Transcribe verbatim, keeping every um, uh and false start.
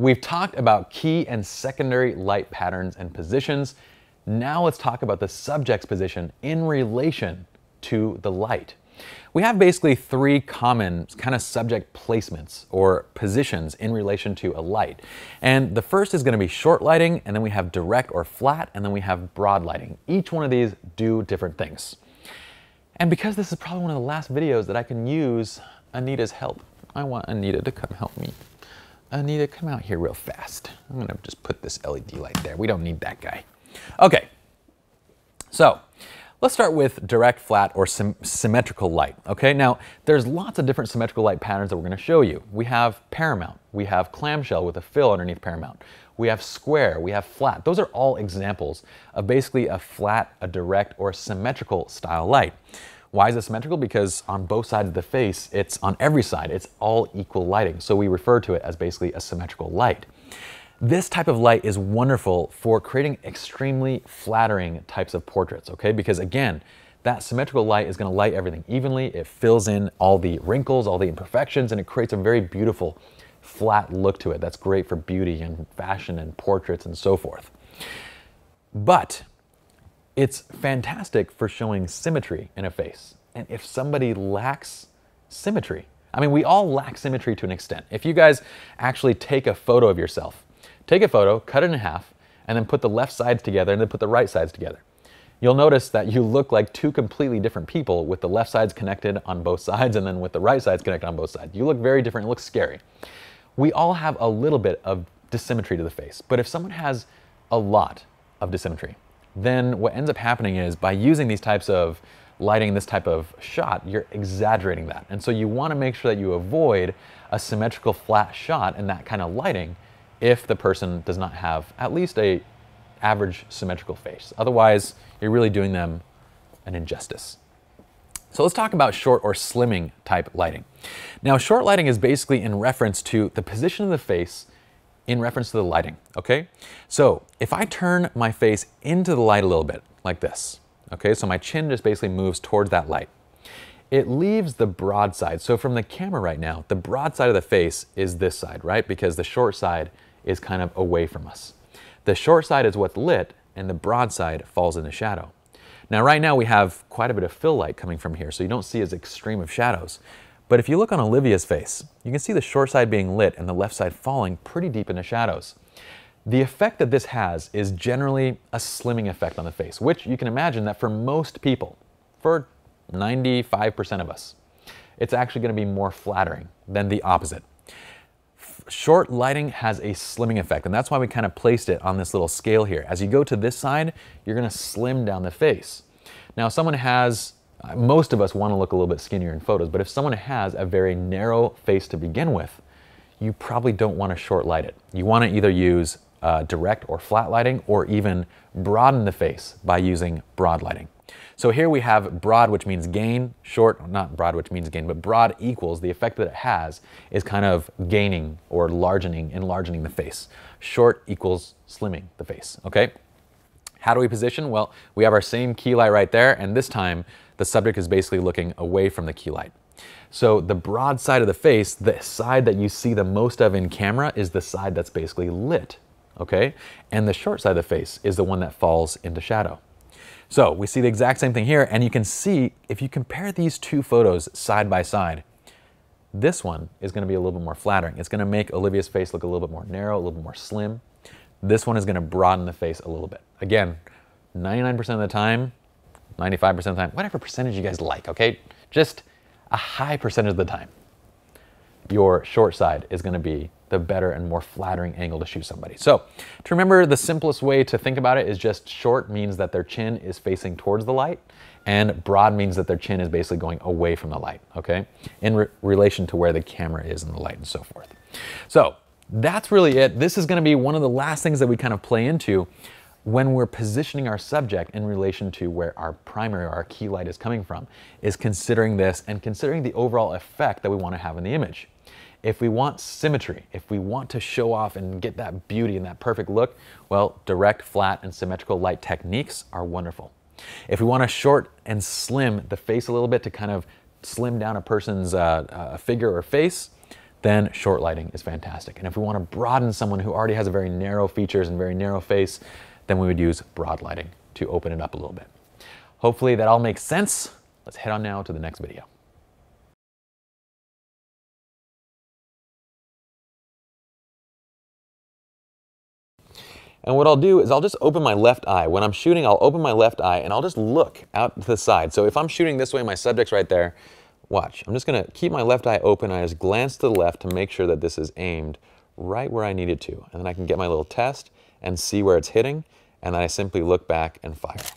We've talked about key and secondary light patterns and positions. Now let's talk about the subject's position in relation to the light. We have basically three common kind of subject placements or positions in relation to a light. And the first is going to be short lighting, and then we have direct or flat, and then we have broad lighting. Each one of these do different things. And because this is probably one of the last videos that I can use Anita's help, I want Anita to come help me. Anita, come out here real fast. I'm going to just put this L E D light there. We don't need that guy. Okay, so let's start with direct, flat, or sym symmetrical light, okay? Now, there's lots of different symmetrical light patterns that we're gonna show you. We have paramount, we have clamshell with a fill underneath paramount, we have square, we have flat. Those are all examples of basically a flat, a direct, or symmetrical style light. Why is it symmetrical? Because on both sides of the face, it's on every side, it's all equal lighting. So we refer to it as basically a symmetrical light. This type of light is wonderful for creating extremely flattering types of portraits, okay? Because again, that symmetrical light is gonna light everything evenly, it fills in all the wrinkles, all the imperfections, and it creates a very beautiful flat look to it. That's great for beauty and fashion and portraits and so forth. But it's fantastic for showing symmetry in a face. And if somebody lacks symmetry, I mean, we all lack symmetry to an extent. If you guys actually take a photo of yourself, take a photo, cut it in half, and then put the left sides together and then put the right sides together. You'll notice that you look like two completely different people with the left sides connected on both sides and then with the right sides connected on both sides. You look very different, it looks scary. We all have a little bit of dissymmetry to the face, but if someone has a lot of dissymmetry, then what ends up happening is by using these types of lighting, this type of shot, you're exaggerating that. And so you wanna make sure that you avoid a symmetrical flat shot and that kind of lighting if the person does not have at least a average symmetrical face. Otherwise, you're really doing them an injustice. So let's talk about short or slimming type lighting. Now, short lighting is basically in reference to the position of the face in reference to the lighting, okay? So if I turn my face into the light a little bit, like this, okay? So my chin just basically moves towards that light. It leaves the broad side. So from the camera right now, the broad side of the face is this side, right? Because the short side is kind of away from us. The short side is what's lit and the broad side falls into shadow. Now right now we have quite a bit of fill light coming from here, so you don't see as extreme of shadows. But if you look on Olivia's face, you can see the short side being lit and the left side falling pretty deep into shadows. The effect that this has is generally a slimming effect on the face, which you can imagine that for most people, for ninety-five percent of us, it's actually gonna be more flattering than the opposite. Short lighting has a slimming effect, and that's why we kind of placed it on this little scale here. As you go to this side, you're going to slim down the face. Now, someone has, most of us want to look a little bit skinnier in photos, but if someone has a very narrow face to begin with, you probably don't want to short light it. You want to either use uh, direct or flat lighting, or even broaden the face by using broad lighting. So here we have broad, which means gain, short, not broad, which means gain, but broad equals the effect that it has is kind of gaining or largening, enlargening the face. Short equals slimming the face, okay? How do we position? Well, we have our same key light right there, and this time the subject is basically looking away from the key light. So the broad side of the face, the side that you see the most of in camera, is the side that's basically lit, okay? And the short side of the face is the one that falls into shadow. So we see the exact same thing here, and you can see if you compare these two photos side by side, this one is gonna be a little bit more flattering. It's gonna make Olivia's face look a little bit more narrow, a little bit more slim. This one is gonna broaden the face a little bit. Again, ninety-nine percent of the time, ninety-five percent of the time, whatever percentage you guys like, okay? Just a high percentage of the time, your short side is gonna be the better and more flattering angle to shoot somebody. So to remember, the simplest way to think about it is just short means that their chin is facing towards the light, and broad means that their chin is basically going away from the light, okay? In re relation to where the camera is and the light and so forth. So that's really it. This is gonna be one of the last things that we kind of play into when we're positioning our subject in relation to where our primary or our key light is coming from, is considering this and considering the overall effect that we wanna have in the image. If we want symmetry, if we want to show off and get that beauty and that perfect look, well, direct, flat, and symmetrical light techniques are wonderful. If we want to short and slim the face a little bit to kind of slim down a person's uh, uh, figure or face, then short lighting is fantastic. And if we want to broaden someone who already has a very narrow features and very narrow face, then we would use broad lighting to open it up a little bit. Hopefully that all makes sense. Let's head on now to the next video. And what I'll do is I'll just open my left eye. When I'm shooting, I'll open my left eye and I'll just look out to the side. So if I'm shooting this way, my subject's right there. Watch, I'm just gonna keep my left eye open. I just glance to the left to make sure that this is aimed right where I need it to. And then I can get my little test and see where it's hitting. And then I simply look back and fire.